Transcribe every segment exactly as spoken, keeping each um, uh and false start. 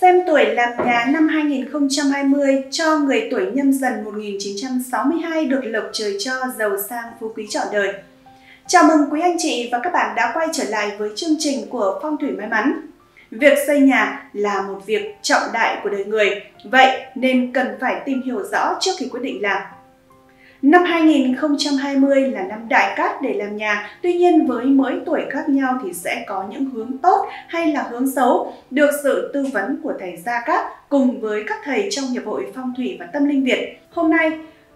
Xem tuổi làm nhà năm hai nghìn không trăm hai mươi cho người tuổi Nhâm Dần một nghìn chín trăm sáu mươi hai được lộc trời cho, giàu sang phú quý trọn đời. Chào mừng quý anh chị và các bạn đã quay trở lại với chương trình của Phong thủy May Mắn. Việc xây nhà là một việc trọng đại của đời người, vậy nên cần phải tìm hiểu rõ trước khi quyết định làm. Năm hai nghìn không trăm hai mươi là năm đại cát để làm nhà, tuy nhiên với mỗi tuổi khác nhau thì sẽ có những hướng tốt hay là hướng xấu, được sự tư vấn của thầy Gia Cát cùng với các thầy trong Hiệp hội Phong thủy và Tâm Linh Việt. Hôm nay,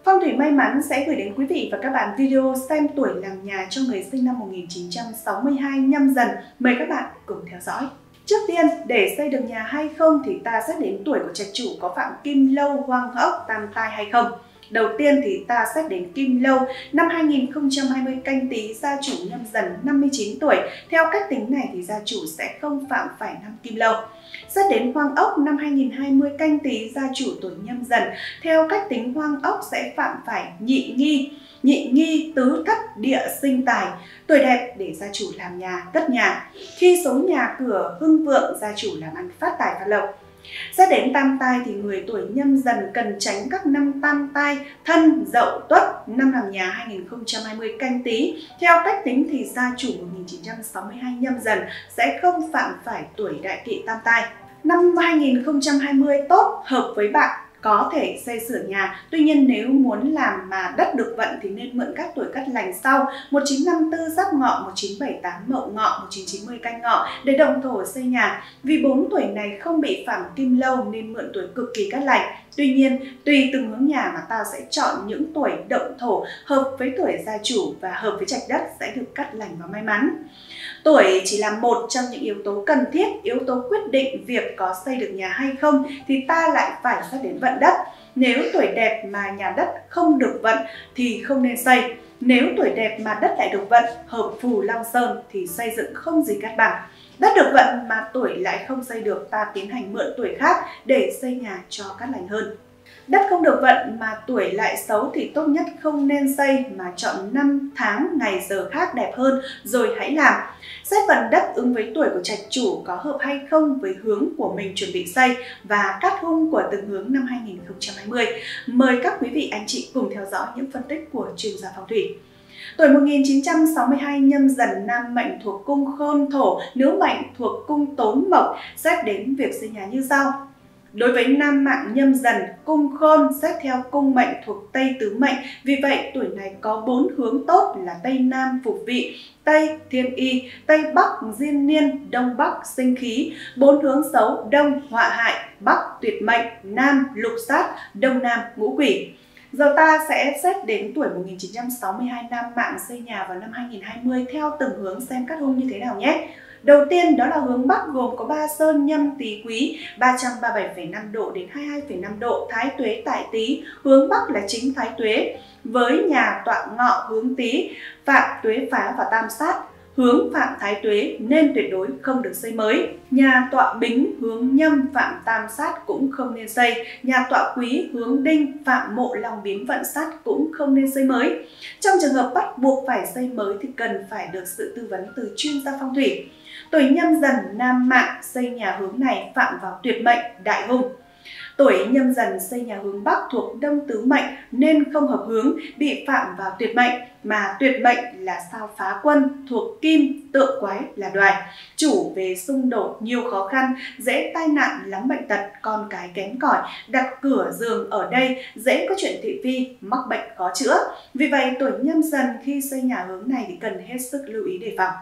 Phong thủy May Mắn sẽ gửi đến quý vị và các bạn video xem tuổi làm nhà cho người sinh năm một nghìn chín trăm sáu mươi hai Nhâm Dần. Mời các bạn cùng theo dõi. Trước tiên, để xây được nhà hay không thì ta xét đến tuổi của trạch chủ có phạm kim lâu, hoang ốc, tam tai hay không. Đầu tiên thì ta xét đến kim lâu, năm hai nghìn không trăm hai mươi canh tí gia chủ Nhâm Dần năm mươi chín tuổi, theo cách tính này thì gia chủ sẽ không phạm phải năm kim lâu. Xét đến hoang ốc, năm hai nghìn không trăm hai mươi canh tí gia chủ tuổi Nhâm Dần, theo cách tính hoang ốc sẽ phạm phải nhị nghi, nhị nghi tứ thất địa sinh tài, tuổi đẹp để gia chủ làm nhà, cất nhà. Khi số nhà cửa hưng vượng, gia chủ làm ăn phát tài phát lộc. Xét đến tam tai thì người tuổi Nhâm Dần cần tránh các năm tam tai Thân, Dậu, Tuất. Năm làm nhà hai nghìn không trăm hai mươi canh tí, theo cách tính thì gia chủ một nghìn chín trăm sáu mươi hai Nhâm Dần sẽ không phạm phải tuổi đại kỵ tam tai. Năm hai nghìn không trăm hai mươi tốt, hợp với bạn, có thể xây sửa nhà. Tuy nhiên nếu muốn làm mà đất được vận thì nên mượn các tuổi cát lành sau: một nghìn chín trăm năm mươi tư Giáp Ngọ, một nghìn chín trăm bảy mươi tám Mậu Ngọ, một nghìn chín trăm chín mươi Canh Ngọ để động thổ xây nhà. Vì bốn tuổi này không bị phạm kim lâu nên mượn tuổi cực kỳ cát lành. Tuy nhiên, tùy từng hướng nhà mà ta sẽ chọn những tuổi động thổ hợp với tuổi gia chủ và hợp với trạch đất sẽ được cát lành và may mắn. Tuổi chỉ là một trong những yếu tố cần thiết, yếu tố quyết định việc có xây được nhà hay không thì ta lại phải xét đến vận đất. Nếu tuổi đẹp mà nhà đất không được vận thì không nên xây. Nếu tuổi đẹp mà đất lại được vận, hợp phù Long Sơn thì xây dựng không gì cát bằng. Đất được vận mà tuổi lại không xây được, ta tiến hành mượn tuổi khác để xây nhà cho cát lành hơn. Đất không được vận mà tuổi lại xấu thì tốt nhất không nên xây mà chọn năm tháng ngày giờ khác đẹp hơn rồi hãy làm. Xét vận đất ứng với tuổi của trạch chủ có hợp hay không với hướng của mình chuẩn bị xây và cát hung của từng hướng năm hai nghìn không trăm hai mươi. Mời các quý vị anh chị cùng theo dõi những phân tích của chuyên gia phong thủy. Tuổi một nghìn chín trăm sáu mươi hai Nhâm Dần nam mệnh thuộc cung Khôn Thổ, nữ mệnh thuộc cung Tốn Mộc, xét đến việc xây nhà như sau. Đối với nam mạng Nhâm Dần, cung Khôn xét theo cung mệnh thuộc Tây Tứ Mệnh, vì vậy tuổi này có bốn hướng tốt là Tây Nam Phục Vị, Tây Thiên Y, Tây Bắc Diên Niên, Đông Bắc Sinh Khí. Bốn hướng xấu: Đông Họa Hại, Bắc Tuyệt Mệnh, Nam Lục Sát, Đông Nam Ngũ Quỷ. Giờ ta sẽ xét đến tuổi một nghìn chín trăm sáu mươi hai nam mạng xây nhà vào năm hai nghìn không trăm hai mươi theo từng hướng xem cát hung như thế nào nhé. Đầu tiên đó là hướng Bắc gồm có Ba Sơn, Nhâm, Tý, Quý, ba trăm ba mươi bảy phẩy năm độ đến hai mươi hai phẩy năm độ, Thái Tuế tại Tý, hướng Bắc là chính Thái Tuế, với nhà tọa Ngọ hướng Tý, phạm Tuế Phá và Tam Sát, hướng phạm Thái Tuế nên tuyệt đối không được xây mới. Nhà tọa Bính hướng Nhâm phạm Tam Sát cũng không nên xây. Nhà tọa Quý hướng Đinh phạm Mộ Long Biến Vận Sát cũng không nên xây mới. Trong trường hợp bắt buộc phải xây mới thì cần phải được sự tư vấn từ chuyên gia phong thủy. Tuổi Nhâm Dần nam mạng xây nhà hướng này phạm vào tuyệt mệnh, đại hung. Tuổi Nhâm Dần xây nhà hướng Bắc thuộc Đông Tứ Mệnh nên không hợp hướng, bị phạm vào tuyệt mệnh, mà tuyệt mệnh là sao Phá Quân thuộc Kim, tượng quái là Đoài, chủ về xung đột nhiều khó khăn, dễ tai nạn lắm bệnh tật, con cái kém cỏi, đặt cửa giường ở đây dễ có chuyện thị phi, mắc bệnh khó chữa. Vì vậy tuổi Nhâm Dần khi xây nhà hướng này thì cần hết sức lưu ý đề phòng.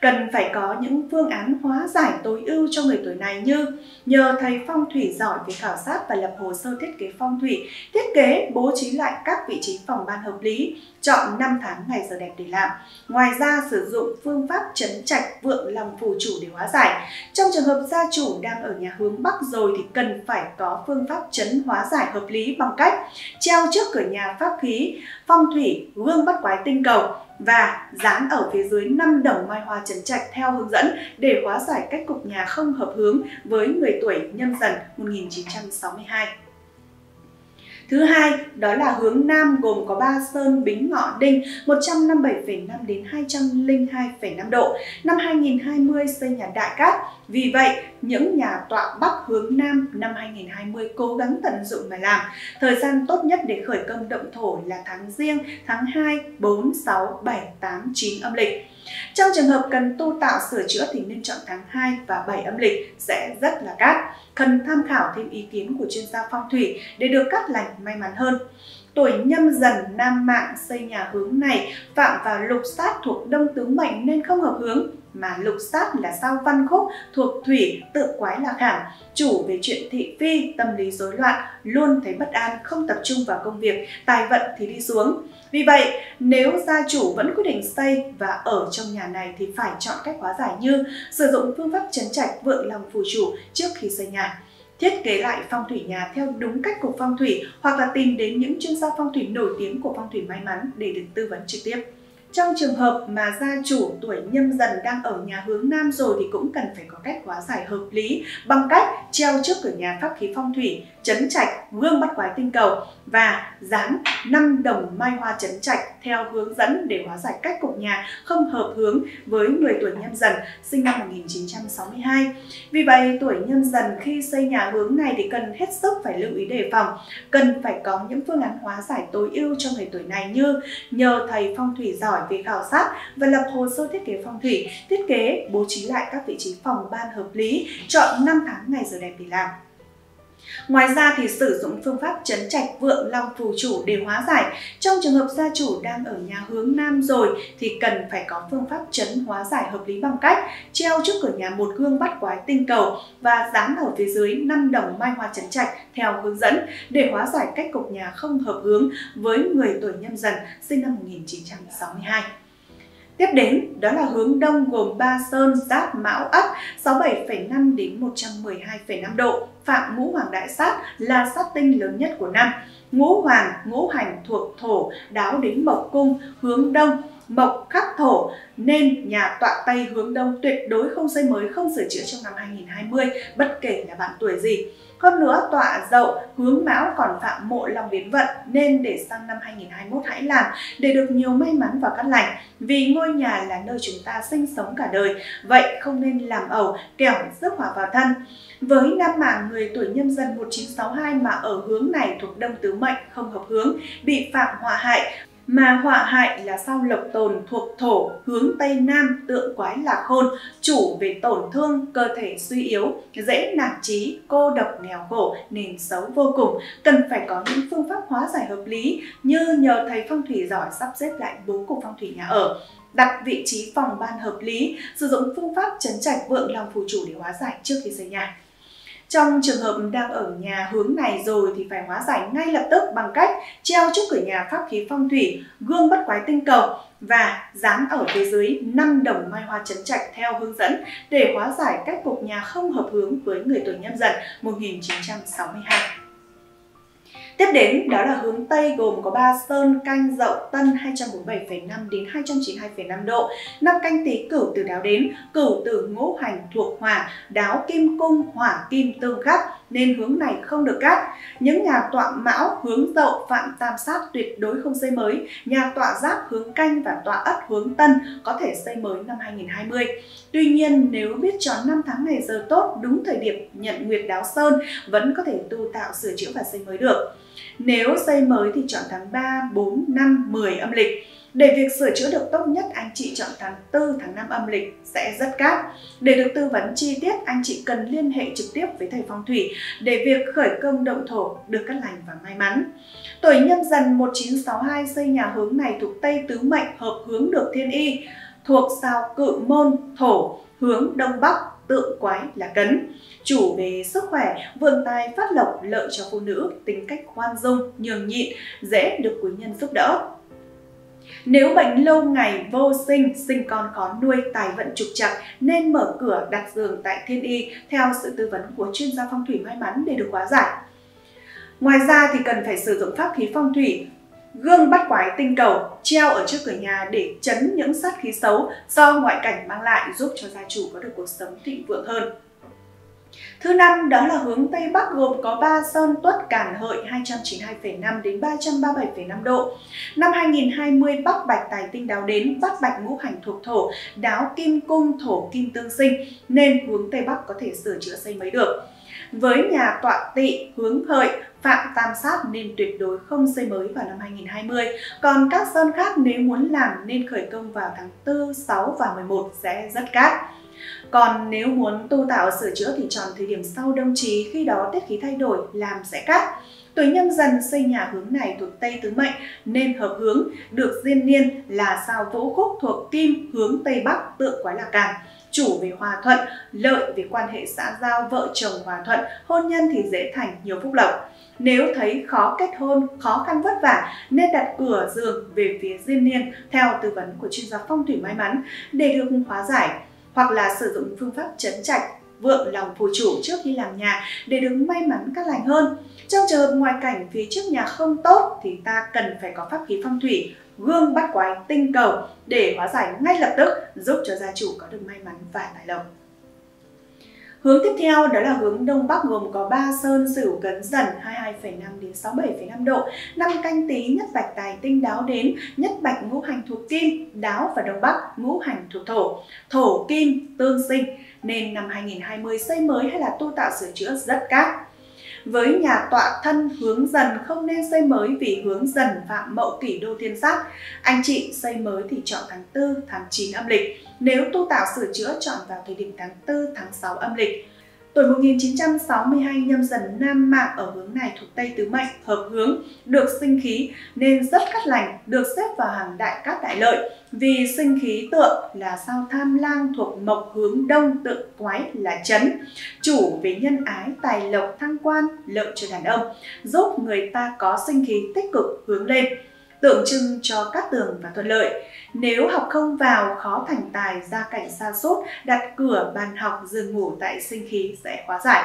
Cần phải có những phương án hóa giải tối ưu cho người tuổi này như nhờ thầy phong thủy giỏi về khảo sát và lập hồ sơ thiết kế phong thủy, thiết kế bố trí lại các vị trí phòng ban hợp lý, chọn năm tháng ngày giờ đẹp để làm. Ngoài ra sử dụng phương pháp trấn trạch vượng lòng phù chủ để hóa giải. Trong trường hợp gia chủ đang ở nhà hướng Bắc rồi thì cần phải có phương pháp trấn hóa giải hợp lý bằng cách treo trước cửa nhà pháp khí phong thủy gương bắt quái tinh cầu và dán ở phía dưới năm đồng mai hoa trấn trạch theo hướng dẫn để hóa giải cách cục nhà không hợp hướng với người tuổi Nhâm Dần một nghìn chín trăm sáu mươi hai. Thứ hai đó là hướng Nam gồm có ba sơn, Bính, Ngọ, Đinh một trăm năm mươi bảy phẩy năm đến hai trăm lẻ hai phẩy năm độ. Năm hai nghìn không trăm hai mươi xây nhà Đại Cát. Vì vậy, những nhà tọa Bắc hướng Nam năm hai nghìn không trăm hai mươi cố gắng tận dụng mà làm. Thời gian tốt nhất để khởi công động thổ là tháng Giêng, tháng hai, bốn, sáu, bảy, tám, chín âm lịch. Trong trường hợp cần tu tạo sửa chữa thì nên chọn tháng hai và bảy âm lịch sẽ rất là cát. Cần tham khảo thêm ý kiến của chuyên gia phong thủy để được cát lành may mắn hơn. Tuổi Nhâm Dần nam mạng xây nhà hướng này phạm vào lục sát thuộc Đông Tướng Mệnh nên không hợp hướng, mà lục sát là sao Văn Khúc thuộc thủy, tự quái là khảm, chủ về chuyện thị phi, tâm lý rối loạn, luôn thấy bất an, không tập trung vào công việc, tài vận thì đi xuống. Vì vậy, nếu gia chủ vẫn quyết định xây và ở trong nhà này thì phải chọn cách hóa giải như sử dụng phương pháp trấn trạch vượng lòng phù chủ trước khi xây nhà. Thiết kế lại phong thủy nhà theo đúng cách của phong thủy hoặc là tìm đến những chuyên gia phong thủy nổi tiếng của phong thủy may mắn để được tư vấn trực tiếp. Trong trường hợp mà gia chủ tuổi Nhâm Dần đang ở nhà hướng Nam rồi thì cũng cần phải có cách hóa giải hợp lý bằng cách treo trước cửa nhà pháp khí phong thủy, trấn trạch, gương bắt quái tinh cầu và dán năm đồng mai hoa trấn trạch theo hướng dẫn để hóa giải cách cục nhà không hợp hướng với người tuổi Nhâm Dần sinh năm một nghìn chín trăm sáu mươi hai. Vì vậy, tuổi Nhâm Dần khi xây nhà hướng này thì cần hết sức phải lưu ý đề phòng, cần phải có những phương án hóa giải tối ưu cho người tuổi này như nhờ thầy phong thủy giỏi về khảo sát và lập hồ sơ thiết kế phong thủy, thiết kế, bố trí lại các vị trí phòng ban hợp lý, chọn năm tháng ngày giờ đẹp để làm. Ngoài ra thì sử dụng phương pháp trấn trạch vượng long phù chủ để hóa giải. Trong trường hợp gia chủ đang ở nhà hướng Nam rồi thì cần phải có phương pháp trấn hóa giải hợp lý bằng cách treo trước cửa nhà một gương bắt quái tinh cầu và dán ở phía dưới năm đồng mai hoa trấn trạch theo hướng dẫn để hóa giải cách cục nhà không hợp hướng với người tuổi Nhâm Dần sinh năm một nghìn chín trăm sáu mươi hai. Tiếp đến đó là hướng Đông gồm ba sơn, Giáp, Mão, Ất sáu mươi bảy phẩy năm đến một trăm mười hai phẩy năm độ, phạm Ngũ Hoàng đại sát là sát tinh lớn nhất của năm. Ngũ Hoàng, ngũ hành thuộc thổ, đáo đến mộc cung, hướng Đông, mộc khắc thổ nên nhà tọa Tây hướng Đông tuyệt đối không xây mới, không sửa chữa trong năm hai nghìn không trăm hai mươi bất kể là bạn tuổi gì. Hơn nữa, tọa Dậu hướng Mão còn phạm mộ long biến vận nên để sang năm hai nghìn không trăm hai mươi mốt hãy làm để được nhiều may mắn và cát lành. Vì ngôi nhà là nơi chúng ta sinh sống cả đời, vậy không nên làm ẩu, kẻo rước họa vào thân. Với nam mạng người tuổi Nhâm Dần một nghìn chín trăm sáu mươi hai mà ở hướng này thuộc Đông Tứ Mệnh không hợp hướng, bị phạm họa hại. Mà họa hại là sao Lộc Tồn thuộc thổ, hướng Tây Nam, tượng quái là khôn, chủ về tổn thương, cơ thể suy yếu, dễ nản trí, cô độc nghèo khổ, nền xấu vô cùng. Cần phải có những phương pháp hóa giải hợp lý như nhờ thầy phong thủy giỏi sắp xếp lại bố cục phong thủy nhà ở, đặt vị trí phòng ban hợp lý, sử dụng phương pháp trấn trạch vượng lòng phù chủ để hóa giải trước khi xây nhà. Trong trường hợp đang ở nhà hướng này rồi thì phải hóa giải ngay lập tức bằng cách treo trước cửa nhà pháp khí phong thủy, gương bắt quái tinh cầu và dán ở phía dưới năm đồng mai hoa trấn trạch theo hướng dẫn để hóa giải cách cục nhà không hợp hướng với người tuổi Nhâm Dần một nghìn chín trăm sáu mươi hai. Tiếp đến đó là hướng Tây gồm có ba sơn, Canh, Dậu, Tân hai trăm bốn mươi bảy phẩy năm đến hai trăm chín mươi hai phẩy năm độ. Năm Canh Tý Cửu từ đáo đến, Cửu từ ngũ hành thuộc hỏa, đáo kim cung, hỏa kim tương khắc nên hướng này không được cát. Những nhà tọa Mão hướng Dậu phạm tam sát tuyệt đối không xây mới. Nhà tọa Giáp hướng Canh và tọa Ất hướng Tân có thể xây mới năm hai nghìn không trăm hai mươi. Tuy nhiên, nếu biết chọn năm tháng ngày giờ tốt, đúng thời điểm nhận nguyệt đáo sơn vẫn có thể tu tạo sửa chữa và xây mới được. Nếu xây mới thì chọn tháng ba, bốn, năm, mười âm lịch. Để việc sửa chữa được tốt nhất, anh chị chọn tháng tư, tháng năm âm lịch sẽ rất cát. Để được tư vấn chi tiết, anh chị cần liên hệ trực tiếp với thầy phong thủy để việc khởi công động thổ được cát lành và may mắn. Tuổi Nhâm Dần một nghìn chín trăm sáu mươi hai xây nhà hướng này thuộc Tây Tứ Mệnh hợp hướng được thiên y, thuộc sao Cự Môn, thổ, hướng Đông Bắc, tượng quái là cấn, chủ về sức khỏe, vượng tài phát lộc, lợi cho phụ nữ, tính cách khoan dung, nhường nhịn, dễ được quý nhân giúp đỡ. Nếu bệnh lâu ngày vô sinh, sinh con khó nuôi, tài vận trục trặc nên mở cửa đặt giường tại thiên y theo sự tư vấn của chuyên gia phong thủy may mắn để được hóa giải. Ngoài ra thì cần phải sử dụng pháp khí phong thủy, gương bắt quái tinh cầu treo ở trước cửa nhà để trấn những sát khí xấu do ngoại cảnh mang lại, giúp cho gia chủ có được cuộc sống thịnh vượng hơn. Thứ năm đó là hướng Tây Bắc gồm có ba Sơn, Tuất, Cản, Hợi hai trăm chín mươi hai phẩy năm đến ba trăm ba mươi bảy phẩy năm độ. Năm hai nghìn không trăm hai mươi Bắc Bạch Tài Tinh đáo đến, Bắc Bạch Ngũ Hành thuộc Thổ, đáo Kim Cung, Thổ Kim tương sinh, nên hướng Tây Bắc có thể sửa chữa xây mới được. Với nhà tọa tị hướng Hợi, phạm tam sát nên tuyệt đối không xây mới vào năm hai nghìn không trăm hai mươi. Còn các sơn khác nếu muốn làm nên khởi công vào tháng tư, sáu và mười một sẽ rất cát. Còn nếu muốn tu tạo sửa chữa thì chọn thời điểm sau đông chí, khi đó tiết khí thay đổi làm sẽ cát. Tuổi Nhâm Dần xây nhà hướng này thuộc Tây Tứ Mệnh nên hợp hướng, được diên niên là sao Vũ Khúc thuộc Kim, hướng Tây Bắc tượng quái là Càn. Chủ về hòa thuận, lợi về quan hệ xã giao, vợ chồng hòa thuận, hôn nhân thì dễ thành nhiều phúc lộc. Nếu thấy khó kết hôn, khó khăn vất vả nên đặt cửa giường về phía diên niên theo tư vấn của chuyên gia phong thủy may mắn để được hóa giải, hoặc là sử dụng phương pháp trấn trạch vượng lòng phù chủ trước khi làm nhà để được may mắn cát lành hơn. Trong trường hợp ngoại cảnh phía trước nhà không tốt thì ta cần phải có pháp khí phong thủy, gương bắt quái tinh cầu để hóa giải ngay lập tức, giúp cho gia chủ có được may mắn và tài lộc. Hướng tiếp theo đó là hướng Đông Bắc gồm có ba Sơn, Sửu, Cấn, Dần hai mươi hai phẩy năm đến sáu mươi bảy phẩy năm độ. Năm Canh Tí nhất Bạch Tài Tinh đáo đến, nhất Bạch Ngũ Hành thuộc Kim đáo và Đông Bắc Ngũ Hành thuộc Thổ, Thổ Kim tương sinh nên năm hai nghìn không trăm hai mươi xây mới hay là tu tạo sửa chữa rất cát. Với nhà tọa thân hướng Dần không nên xây mới vì hướng Dần phạm Mậu Kỷ Đô Thiên Sát. Anh chị xây mới thì chọn tháng tư, tháng chín âm lịch. Nếu tu tạo sửa chữa chọn vào thời điểm tháng tư, tháng sáu âm lịch. Tuổi một nghìn chín trăm sáu mươi hai Nhâm Dần nam mạng ở hướng này thuộc Tây Tứ Mệnh, hợp hướng, được sinh khí nên rất cát lành, được xếp vào hàng đại cát đại lợi. Vì sinh khí tượng là sao Tham Lang thuộc Mộc, hướng Đông tượng quái là Chấn. Chủ về nhân ái, tài lộc, thăng quan, lợi cho đàn ông, giúp người ta có sinh khí tích cực hướng lên, tượng trưng cho cát tường và thuận lợi. Nếu học không vào, khó thành tài, gia cảnh sa sút, đặt cửa, bàn học, giường ngủ tại sinh khí sẽ hóa giải.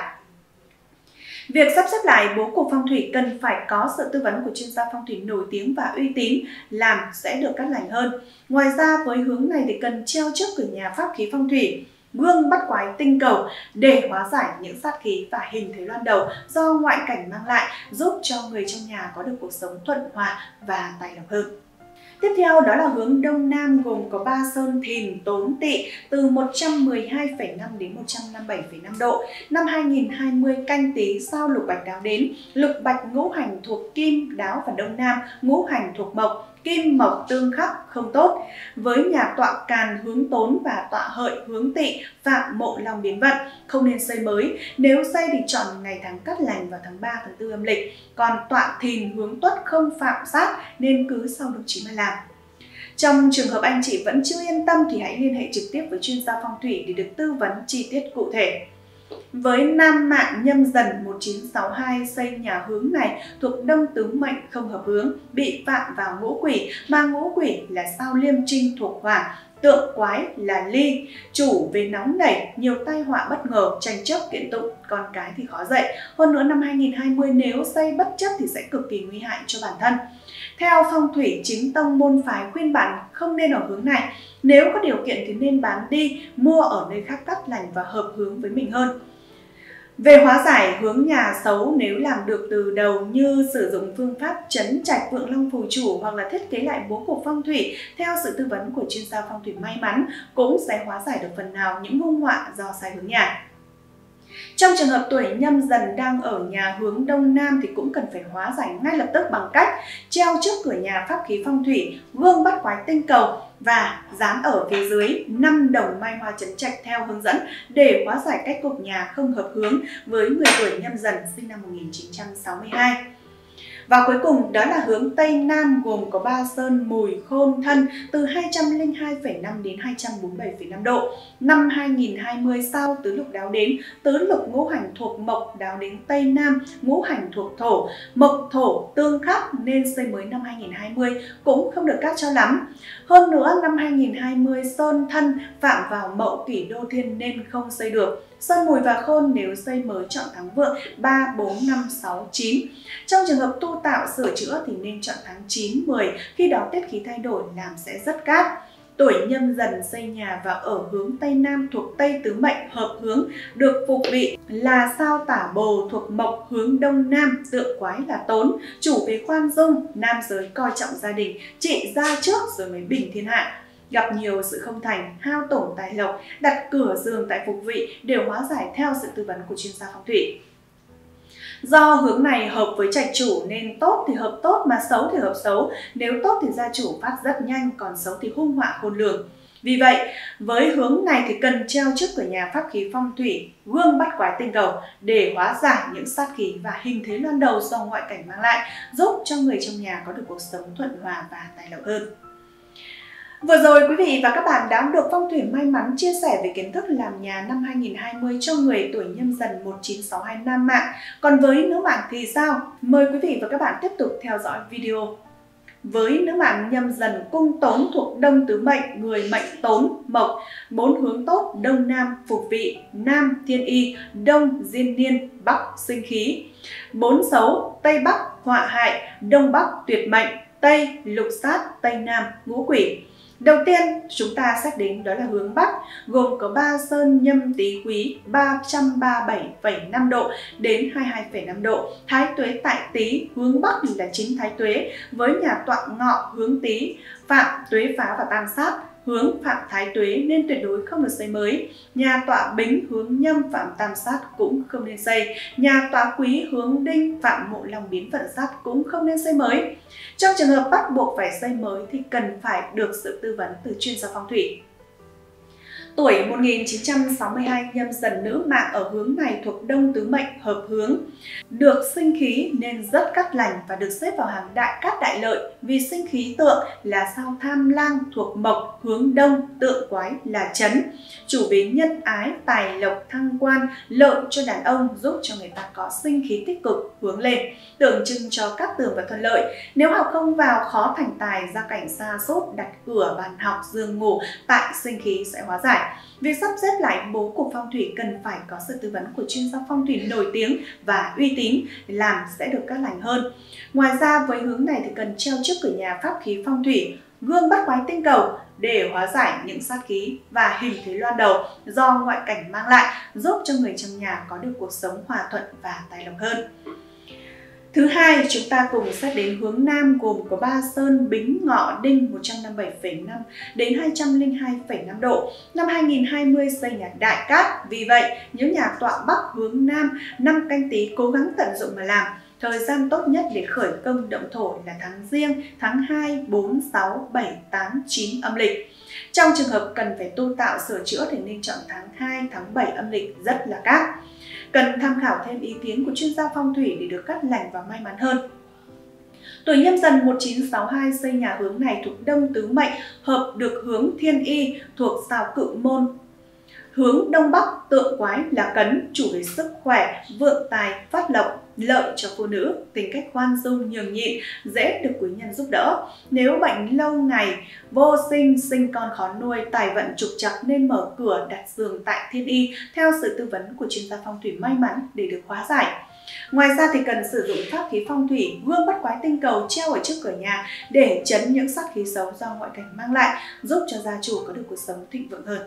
Việc sắp xếp lại bố cục phong thủy cần phải có sự tư vấn của chuyên gia phong thủy nổi tiếng và uy tín, làm sẽ được cát lành hơn. Ngoài ra với hướng này thì cần treo trước cửa nhà pháp khí phong thủy, gương bắt quái tinh cầu để hóa giải những sát khí và hình thế loan đầu do ngoại cảnh mang lại, giúp cho người trong nhà có được cuộc sống thuận hòa và tài lộc hơn. Tiếp theo đó là hướng Đông Nam gồm có ba Sơn, Thìn, Tốn, Tỵ từ một trăm mười hai phẩy năm đến một trăm năm mươi bảy phẩy năm độ. Năm hai nghìn không trăm hai mươi Canh Tí sao Lục Bạch đáo đến, Lục Bạch Ngũ Hành thuộc Kim đáo và Đông Nam Ngũ Hành thuộc Mộc, Kim Mộc tương khắc không tốt. Với nhà tọa Càn hướng Tốn và tọa Hợi hướng Tỵ phạm Mộ Long biến vận, không nên xây mới. Nếu xây thì chọn ngày tháng cát lành vào tháng ba, tháng tư âm lịch. Còn tọa Thìn hướng Tuất không phạm sát nên cứ sau đông chí mà làm. Trong trường hợp anh chị vẫn chưa yên tâm thì hãy liên hệ trực tiếp với chuyên gia phong thủy để được tư vấn chi tiết cụ thể. Với nam mạng Nhâm Dần một nghìn chín trăm sáu mươi hai xây nhà hướng này thuộc Đông Tứ Mệnh không hợp hướng, bị phạm vào ngũ quỷ, mà ngũ quỷ là sao Liêm Trinh thuộc Hỏa, tượng quái là Ly. Chủ về nóng nảy, nhiều tai họa bất ngờ, tranh chấp kiện tụng, con cái thì khó dạy. Hơn nữa năm hai nghìn không trăm hai mươi nếu xây bất chấp thì sẽ cực kỳ nguy hại cho bản thân. Theo phong thủy chính tông môn phái khuyên bạn không nên ở hướng này. Nếu có điều kiện thì nên bán đi, mua ở nơi khác cát lành và hợp hướng với mình hơn. Về hóa giải hướng nhà xấu, nếu làm được từ đầu như sử dụng phương pháp trấn trạch vượng long phù chủ hoặc là thiết kế lại bố cục phong thủy theo sự tư vấn của chuyên gia phong thủy may mắn cũng sẽ hóa giải được phần nào những hung họa do sai hướng nhà. Trong trường hợp tuổi Nhâm Dần đang ở nhà hướng Đông Nam thì cũng cần phải hóa giải ngay lập tức bằng cách treo trước cửa nhà pháp khí phong thủy, gương bắt quái tinh cầu và dán ở phía dưới năm đồng mai hoa trấn trạch theo hướng dẫn để hóa giải cách cục nhà không hợp hướng với người tuổi Nhâm Dần sinh năm một nghìn chín trăm sáu mươi hai. Và cuối cùng đó là hướng Tây Nam gồm có ba Sơn, Mùi, Khôn, Thân từ hai trăm linh hai phẩy năm đến hai trăm bốn mươi bảy phẩy năm độ. Năm hai nghìn không trăm hai mươi sao Tứ Lục đáo đến, Tứ Lục Ngũ Hành thuộc Mộc đáo đến Tây Nam, Ngũ Hành thuộc Thổ, Mộc Thổ tương khắc nên xây mới năm hai nghìn không trăm hai mươi cũng không được cát cho lắm. Hơn nữa năm hai nghìn không trăm hai mươi Sơn Thân phạm vào Mậu Kỷ Đô Thiên nên không xây được. Sơn Mùi và Khôn nếu xây mới chọn tháng vượng ba, bốn, năm, sáu, chín. Trong trường hợp tu tạo sửa chữa thì nên chọn tháng chín, mười, khi đó tiết khí thay đổi làm sẽ rất cát. tuổi Nhâm Dần xây nhà và ở hướng Tây Nam thuộc Tây Tứ Mệnh hợp hướng, được phục bị là sao Tả Bồ thuộc mộc hướng Đông Nam, tượng quái là tốn, chủ về khoan dung, nam giới coi trọng gia đình, trị gia trước rồi mới bình thiên hạ. Gặp nhiều sự không thành, hao tổn tài lộc, đặt cửa giường tại phục vị đều hóa giải theo sự tư vấn của chuyên gia phong thủy. Do hướng này hợp với trạch chủ nên tốt thì hợp tốt mà xấu thì hợp xấu, nếu tốt thì gia chủ phát rất nhanh, còn xấu thì hung họa khôn lường. Vì vậy, với hướng này thì cần treo trước cửa nhà pháp khí phong thủy, gương bắt quái tinh cầu để hóa giải những sát khí và hình thế loan đầu do ngoại cảnh mang lại, giúp cho người trong nhà có được cuộc sống thuận hòa và tài lộc hơn. Vừa rồi quý vị và các bạn đã được Phong Thủy May Mắn chia sẻ về kiến thức làm nhà năm hai nghìn không trăm hai mươi cho người tuổi Nhâm Dần một chín sáu hai nam mạng. Còn với nữ mạng thì sao? Mời quý vị và các bạn tiếp tục theo dõi video. Với nữ mạng Nhâm Dần cung tốn thuộc Đông Tứ Mệnh, người mệnh tốn, mộc, bốn hướng tốt, Đông Nam, phục vị, Nam, thiên y, Đông, diên niên, Bắc, sinh khí. Bốn xấu, Tây Bắc, họa hại, Đông Bắc, tuyệt mệnh, Tây, lục sát, Tây Nam, ngũ quỷ. Đầu tiên, chúng ta xét đến đó là hướng Bắc, gồm có ba sơn Nhâm Tý Quý ba trăm ba mươi bảy phẩy năm độ đến hai mươi hai phẩy năm độ, Thái Tuế tại Tý, hướng Bắc là chính Thái Tuế, với nhà tọa Ngọ hướng Tý, Phạm Tuế Phá và Tam Sát, hướng Phạm Thái Tuế nên tuyệt đối không được xây mới, nhà tọa Bính hướng Nhâm Phạm Tam Sát cũng không nên xây, nhà tọa Quý hướng Đinh Phạm Mộ Long Biến Vận Sát cũng không nên xây mới. Trong trường hợp bắt buộc phải xây mới thì cần phải được sự tư vấn từ chuyên gia phong thủy. Tuổi một nghìn chín trăm sáu mươi hai Nhâm Dần nữ mạng ở hướng này thuộc Đông Tứ Mệnh hợp hướng, được sinh khí nên rất cát lành và được xếp vào hàng đại cát đại lợi, vì sinh khí tượng là sao Tham Lang thuộc mộc hướng Đông, tượng quái là chấn, chủ về nhân ái, tài lộc, thăng quan, lợi cho đàn ông, giúp cho người ta có sinh khí tích cực hướng lên, tượng trưng cho cát tường và thuận lợi. Nếu học không vào khó thành tài, gia cảnh sa sút, đặt cửa bàn học giường ngủ tại sinh khí sẽ hóa giải. Việc sắp xếp lại bố cục phong thủy cần phải có sự tư vấn của chuyên gia phong thủy nổi tiếng và uy tín, làm sẽ được cát lành hơn. Ngoài ra, với hướng này thì cần treo trước cửa nhà pháp khí phong thủy, gương bắt quái tinh cầu để hóa giải những sát khí và hình thế loan đầu do ngoại cảnh mang lại, giúp cho người trong nhà có được cuộc sống hòa thuận và tài lộc hơn. Thứ hai, chúng ta cùng xét đến hướng Nam gồm có ba sơn Bính Ngọ Đinh một trăm năm mươi bảy phẩy năm đến hai trăm linh hai phẩy năm độ. Năm hai nghìn không trăm hai mươi xây nhà đại cát, vì vậy những nhà tọa Bắc hướng Nam, năm Canh Tí cố gắng tận dụng mà làm. Thời gian tốt nhất để khởi công động thổ là tháng Giêng, tháng hai, bốn, sáu, bảy, tám, chín âm lịch. Trong trường hợp cần phải tu tạo sửa chữa thì nên chọn tháng hai, tháng bảy âm lịch rất là cát. Cần tham khảo thêm ý kiến của chuyên gia phong thủy để được cát lành và may mắn hơn. Tuổi Nhâm Dần một chín sáu hai xây nhà hướng này thuộc Đông Tứ Mệnh, hợp được hướng thiên y thuộc sao Cự Môn, hướng Đông Bắc, tượng quái là cấn, chủ về sức khỏe, vượng tài, phát lộc, lợi cho phụ nữ, tính cách khoan dung, nhường nhịn, dễ được quý nhân giúp đỡ. Nếu bệnh lâu ngày, vô sinh, sinh con khó nuôi, tài vận trục trặc nên mở cửa đặt giường tại thiên y theo sự tư vấn của chuyên gia phong thủy may mắn để được hóa giải. Ngoài ra thì cần sử dụng pháp khí phong thủy, gương bắt quái tinh cầu treo ở trước cửa nhà để trấn những sát khí xấu do ngoại cảnh mang lại, giúp cho gia chủ có được cuộc sống thịnh vượng hơn.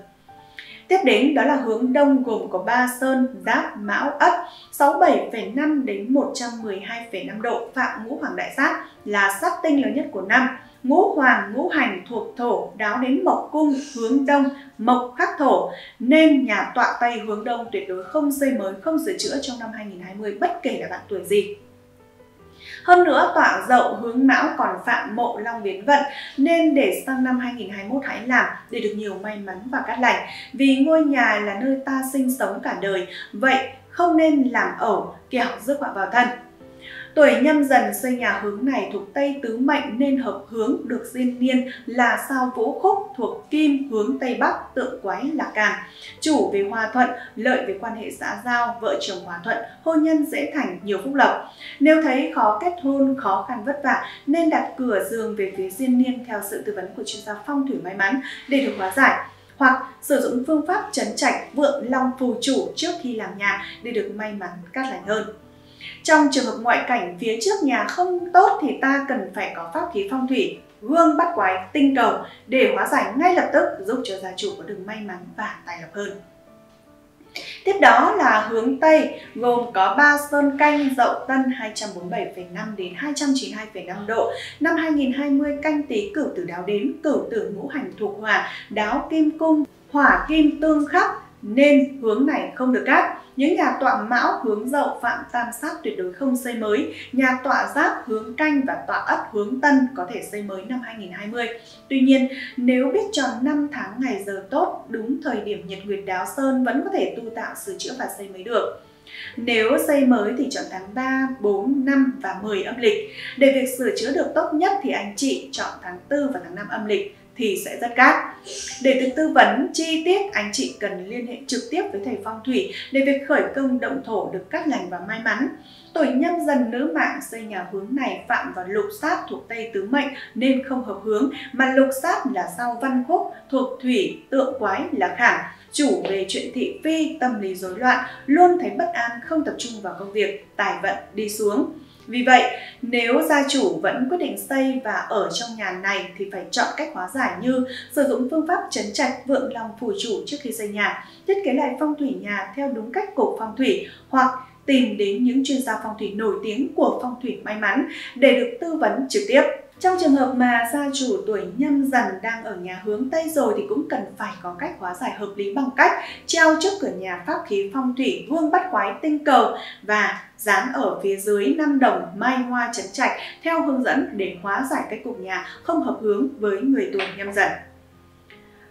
Tiếp đến đó là hướng Đông gồm có ba sơn Giáp Mão Ất sáu mươi bảy phẩy năm đến một trăm mười hai phẩy năm độ, phạm Ngũ Hoàng đại sát là sát tinh lớn nhất của năm. Ngũ Hoàng, ngũ hành thuộc thổ, đáo đến mộc cung hướng Đông, mộc khắc thổ nên nhà tọa Tây hướng Đông tuyệt đối không xây mới, không sửa chữa trong năm hai nghìn không trăm hai mươi bất kể là bạn tuổi gì. Hơn nữa, tọa Dậu hướng Mão còn phạm Mộ Long Biến Vận nên để sang năm hai nghìn không trăm hai mươi mốt hãy làm để được nhiều may mắn và cát lành. Vì ngôi nhà là nơi ta sinh sống cả đời, vậy không nên làm ẩu, kẻo rước họa vào thân. Tuổi Nhâm Dần xây nhà hướng này thuộc Tây Tứ Mệnh nên hợp hướng, được diên niên là sao Vũ Khúc thuộc kim hướng Tây Bắc, tượng quái là càn, chủ về hòa thuận, lợi về quan hệ xã giao, vợ chồng hòa thuận, hôn nhân dễ thành, nhiều phúc lộc. Nếu thấy khó kết hôn, khó khăn vất vả nên đặt cửa giường về phía diên niên theo sự tư vấn của chuyên gia phong thủy may mắn để được hóa giải, hoặc sử dụng phương pháp trấn trạch vượng long phù chủ trước khi làm nhà để được may mắn cát lành hơn. Trong trường hợp ngoại cảnh phía trước nhà không tốt thì ta cần phải có pháp khí phong thủy, gương bắt quái, tinh cầu để hóa giải ngay lập tức, giúp cho gia chủ có được may mắn và tài lộc hơn. Tiếp đó là hướng Tây, gồm có ba sơn canh, dậu tân hai trăm bốn mươi bảy phẩy năm đến hai trăm chín mươi hai phẩy năm độ. Năm hai nghìn không trăm hai mươi canh tí cửu tử đáo đến, cửu tử ngũ hành thuộc hỏa, đáo kim cung, hỏa kim tương khắc, nên hướng này không được cát. Những nhà tọa mão hướng dậu phạm tam sát tuyệt đối không xây mới. Nhà tọa giáp hướng canh và tọa ất hướng tân có thể xây mới năm hai nghìn không trăm hai mươi. Tuy nhiên, nếu biết chọn năm tháng ngày giờ tốt, đúng thời điểm nhật nguyệt đáo sơn vẫn có thể tu tạo, sửa chữa và xây mới được. Nếu xây mới thì chọn tháng ba, bốn, năm và mười âm lịch. Để việc sửa chữa được tốt nhất thì anh chị chọn tháng tư và tháng năm âm lịch thì sẽ rất cát. Để được tư vấn chi tiết, anh chị cần liên hệ trực tiếp với thầy phong thủy để việc khởi công động thổ được cát lành và may mắn. Tuổi Nhâm Dần nữ mạng xây nhà hướng này phạm vào lục sát thuộc Tây tứ mệnh nên không hợp hướng, mà lục sát là sao văn khúc thuộc thủy tượng quái là khảm, chủ về chuyện thị phi, tâm lý rối loạn, luôn thấy bất an, không tập trung vào công việc, tài vận đi xuống. Vì vậy, nếu gia chủ vẫn quyết định xây và ở trong nhà này thì phải chọn cách hóa giải như sử dụng phương pháp trấn trạch, vượng lòng phủ chủ trước khi xây nhà, thiết kế lại phong thủy nhà theo đúng cách cổ phong thủy, hoặc tìm đến những chuyên gia phong thủy nổi tiếng của phong thủy may mắn để được tư vấn trực tiếp. Trong trường hợp mà gia chủ tuổi Nhâm Dần đang ở nhà hướng Tây rồi thì cũng cần phải có cách hóa giải hợp lý bằng cách treo trước cửa nhà pháp khí phong thủy vuông bắt quái tinh cầu và dán ở phía dưới năm đồng mai hoa trấn trạch theo hướng dẫn để hóa giải cách cục nhà không hợp hướng với người tuổi Nhâm Dần.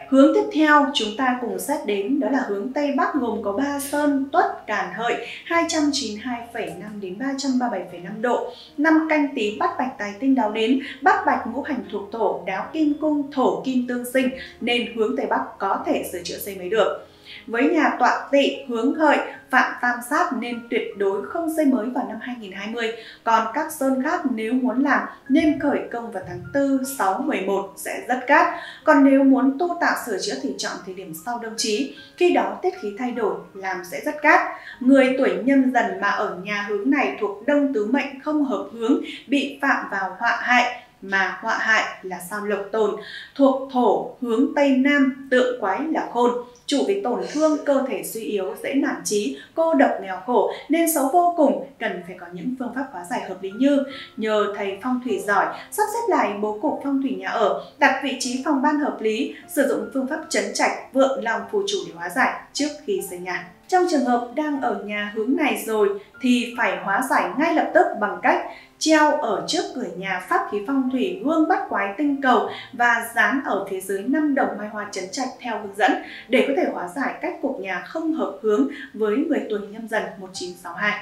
Hướng tiếp theo chúng ta cùng xét đến đó là hướng Tây Bắc, gồm có ba sơn tuất càn hợi hai trăm chín mươi hai phẩy năm đến ba trăm ba mươi bảy phẩy năm độ. Năm canh tí bắt bạch tài tinh đáo đến, bắt bạch ngũ hành thuộc thổ, đáo kim cung, thổ kim tương sinh nên hướng Tây Bắc có thể sửa chữa xây mới được. Với nhà tọa tỵ hướng hợi phạm tam sát nên tuyệt đối không xây mới vào năm hai nghìn không trăm hai mươi. Còn các sơn khác nếu muốn làm nên khởi công vào tháng tư, sáu, mười một sẽ rất cát. Còn nếu muốn tu tạo sửa chữa thì chọn thời điểm sau đông chí, khi đó tiết khí thay đổi làm sẽ rất cát. Người tuổi Nhâm Dần mà ở nhà hướng này thuộc đông tứ mệnh không hợp hướng, bị phạm vào họa hại, mà họa hại là sao lộc tồn thuộc thổ hướng Tây Nam, tượng quái là khôn, chủ bị tổn thương, cơ thể suy yếu, dễ nản trí, cô độc nghèo khổ nên xấu vô cùng, cần phải có những phương pháp hóa giải hợp lý như nhờ thầy phong thủy giỏi sắp xếp lại bố cục phong thủy nhà ở, đặt vị trí phòng ban hợp lý, sử dụng phương pháp trấn trạch, vượng lòng phù chủ để hóa giải trước khi xây nhà. Trong trường hợp đang ở nhà hướng này rồi thì phải hóa giải ngay lập tức bằng cách treo ở trước cửa nhà pháp khí phong thủy gương bắt quái tinh cầu và dán ở phía dưới năm đồng mai hoa trấn trạch theo hướng dẫn để có thể hóa giải cách cục nhà không hợp hướng với người tuổi Nhâm Dần một nghìn chín trăm sáu mươi hai.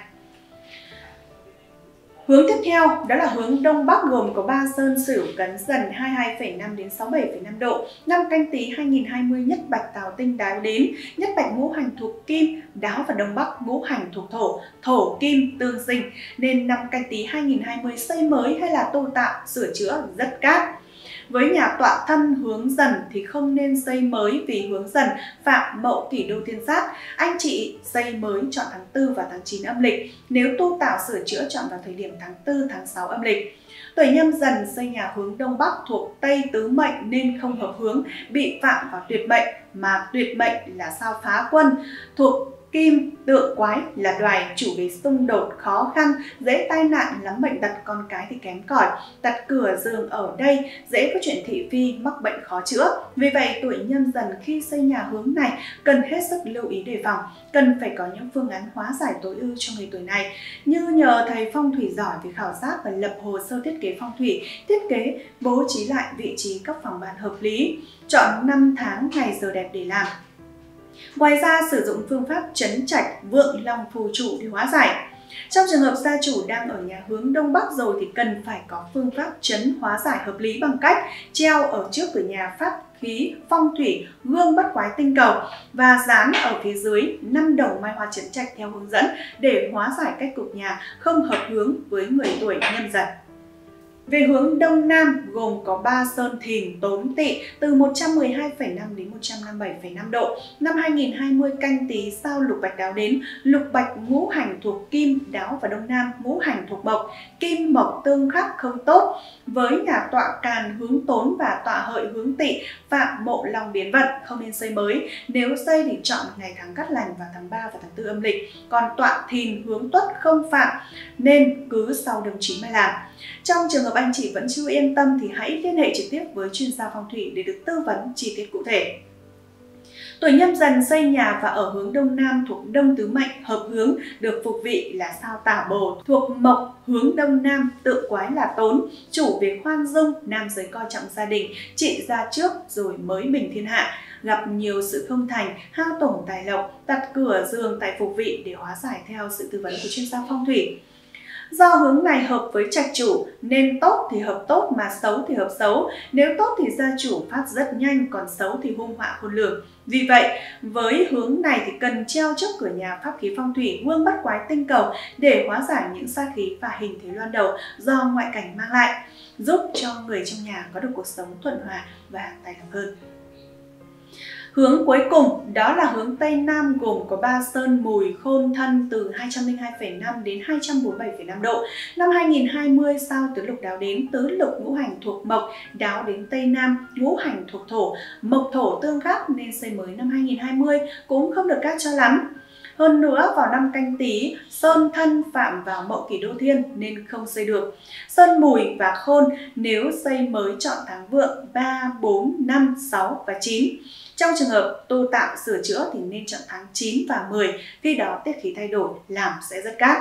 Hướng tiếp theo đó là hướng Đông Bắc, gồm có ba sơn sửu cấn dần hai mươi hai phẩy năm đến sáu mươi bảy phẩy năm độ. Năm canh tí hai nghìn không trăm hai mươi nhất bạch tào tinh đáo đến, nhất bạch ngũ hành thuộc kim, đáo và Đông Bắc ngũ hành thuộc thổ, thổ kim tương sinh nên năm canh tí hai nghìn không trăm hai mươi xây mới hay là tu tạo sửa chữa rất cát. Với nhà tọa thân hướng Dần thì không nên xây mới vì hướng Dần phạm mậu kỷ đô thiên sát. Anh chị xây mới chọn tháng tư và tháng chín âm lịch. Nếu tu tạo sửa chữa chọn vào thời điểm tháng tư, tháng sáu âm lịch. Tuổi Nhâm Dần xây nhà hướng Đông Bắc thuộc Tây tứ mệnh nên không hợp hướng, bị phạm vào tuyệt mệnh, mà tuyệt mệnh là sao phá quân thuộc kim, tượng quái là đoài, chủ về xung đột, khó khăn, dễ tai nạn, lắm bệnh tật, con cái thì kém cỏi, đặt cửa giường ở đây, dễ có chuyện thị phi, mắc bệnh khó chữa. Vì vậy, tuổi Nhâm Dần khi xây nhà hướng này cần hết sức lưu ý đề phòng, cần phải có những phương án hóa giải tối ưu cho người tuổi này, như nhờ thầy phong thủy giỏi về khảo sát và lập hồ sơ thiết kế phong thủy, thiết kế, bố trí lại vị trí các phòng ban hợp lý, chọn năm tháng, ngày giờ đẹp để làm. Ngoài ra, sử dụng phương pháp trấn trạch, vượng lòng phù chủ để hóa giải. Trong trường hợp gia chủ đang ở nhà hướng Đông Bắc rồi thì cần phải có phương pháp trấn hóa giải hợp lý bằng cách treo ở trước cửa nhà pháp khí phong thủy gương bắt quái tinh cầu và dán ở phía dưới năm đầu mai hoa trấn trạch theo hướng dẫn để hóa giải cách cục nhà không hợp hướng với người tuổi Nhâm Dần. Về hướng Đông Nam gồm có Ba Sơn, Thìn, Tốn, Tỵ từ một trăm mười hai phẩy năm đến một trăm năm mươi bảy phẩy năm độ. Năm hai nghìn không trăm hai mươi Canh Tý sao lục bạch đáo đến, lục bạch ngũ hành thuộc kim, đáo và Đông Nam ngũ hành thuộc mộc, kim mộc tương khắc không tốt. Với nhà tọa Càn hướng Tốn và tọa Hợi hướng Tỵ, phạm mộ lòng biến vận, không nên xây mới. Nếu xây thì chọn ngày tháng cát lành vào tháng ba và tháng tư âm lịch. Còn tọa Thìn hướng Tuất không phạm nên cứ sau đường chín mà làm. Trong trường hợp anh chị vẫn chưa yên tâm thì hãy liên hệ trực tiếp với chuyên gia phong thủy để được tư vấn chi tiết cụ thể. Tuổi Nhâm Dần xây nhà và ở hướng Đông Nam thuộc Đông Tứ Mệnh, hợp hướng, được phục vị là sao Tả Bồ thuộc mộc, hướng Đông Nam, tự quái là Tốn, chủ về khoan dung, nam giới coi trọng gia đình, trị gia trước rồi mới bình thiên hạ, gặp nhiều sự không thành, hao tổn tài lộc, đặt cửa giường tại phục vị để hóa giải theo sự tư vấn của chuyên gia phong thủy. Do hướng này hợp với trạch chủ nên tốt thì hợp tốt mà xấu thì hợp xấu. Nếu tốt thì gia chủ phát rất nhanh, còn xấu thì hung họa khôn lường. Vì vậy, với hướng này thì cần treo trước cửa nhà pháp khí phong thủy Hương Bất Quái Tinh Cầu để hóa giải những sát khí và hình thế loan đầu do ngoại cảnh mang lại, giúp cho người trong nhà có được cuộc sống thuận hòa và tài lộc hơn. Hướng cuối cùng đó là hướng Tây Nam gồm có Ba Sơn, Mùi, Khôn, Thân từ hai trăm linh hai phẩy năm đến hai trăm bốn mươi bảy phẩy năm độ. Năm hai nghìn không trăm hai mươi sao tứ lục đáo đến, tứ lục ngũ hành thuộc mộc, đáo đến Tây Nam, ngũ hành thuộc thổ, mộc thổ tương khắc nên xây mới năm hai nghìn không trăm hai mươi cũng không được cát cho lắm. Hơn nữa vào năm Canh Tý, Sơn Thân phạm vào mậu kỷ đô thiên nên không xây được. Sơn Mùi và Khôn nếu xây mới chọn tháng vượng ba, bốn, năm, sáu và chín. Trong trường hợp tu tạo sửa chữa thì nên chọn tháng chín và mười, khi đó tiết khí thay đổi làm sẽ rất cát.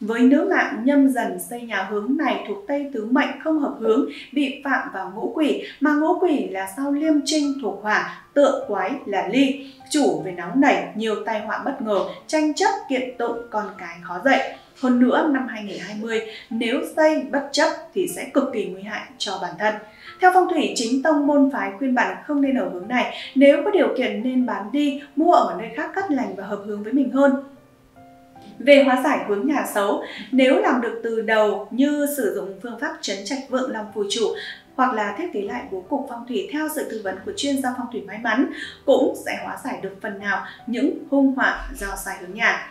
Với nữ mạng Nhâm Dần xây nhà hướng này thuộc Tây Tứ Mệnh không hợp hướng, bị phạm vào ngũ quỷ, mà ngũ quỷ là sao Liêm Trinh thuộc hỏa, tượng quái là Ly, chủ về nóng nảy, nhiều tai họa bất ngờ, tranh chấp kiện tụng, con cái khó dạy. Hơn nữa năm hai nghìn không trăm hai mươi nếu xây bất chấp thì sẽ cực kỳ nguy hại cho bản thân. Theo phong thủy chính tông môn phái khuyên bạn không nên ở hướng này, nếu có điều kiện nên bán đi, mua ở nơi khác cát lành và hợp hướng với mình hơn. Về hóa giải hướng nhà xấu, nếu làm được từ đầu như sử dụng phương pháp trấn trạch vượng lòng phù chủ hoặc là thiết kế lại bố cục phong thủy theo sự tư vấn của chuyên gia phong thủy may mắn cũng sẽ hóa giải được phần nào những hung họa do sai hướng nhà.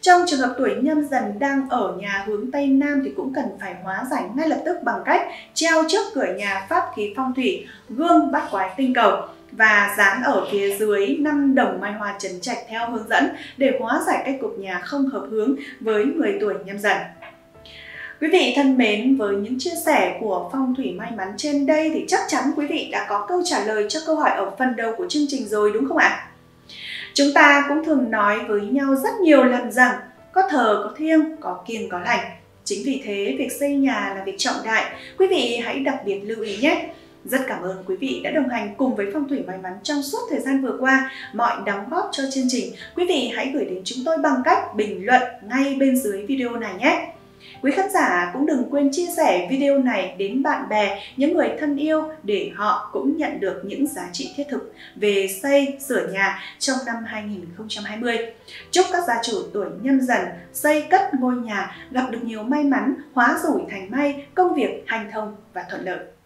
Trong trường hợp tuổi Nhâm Dần đang ở nhà hướng Tây Nam thì cũng cần phải hóa giải ngay lập tức bằng cách treo trước cửa nhà pháp khí phong thủy Gương Bát Quái Tinh Cầu và dán ở phía dưới năm đồng mai hoa trấn trạch theo hướng dẫn để hóa giải cách cục nhà không hợp hướng với người tuổi Nhâm Dần. Quý vị thân mến, với những chia sẻ của phong thủy may mắn trên đây thì chắc chắn quý vị đã có câu trả lời cho câu hỏi ở phần đầu của chương trình rồi đúng không ạ? Chúng ta cũng thường nói với nhau rất nhiều lần rằng có thờ có thiêng, có kiêng có lành. Chính vì thế việc xây nhà là việc trọng đại, quý vị hãy đặc biệt lưu ý nhé. Rất cảm ơn quý vị đã đồng hành cùng với Phong thủy may mắn trong suốt thời gian vừa qua. Mọi đóng góp cho chương trình, quý vị hãy gửi đến chúng tôi bằng cách bình luận ngay bên dưới video này nhé. Quý khán giả cũng đừng quên chia sẻ video này đến bạn bè, những người thân yêu để họ cũng nhận được những giá trị thiết thực về xây, sửa nhà trong năm hai nghìn không trăm hai mươi. Chúc các gia chủ tuổi Nhâm Dần xây cất ngôi nhà, gặp được nhiều may mắn, hóa rủi thành may, công việc hành thông và thuận lợi.